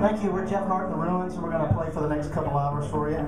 Thank you. We're Jeff Hart and the Ruins, and we're going to play for the next couple hours for you.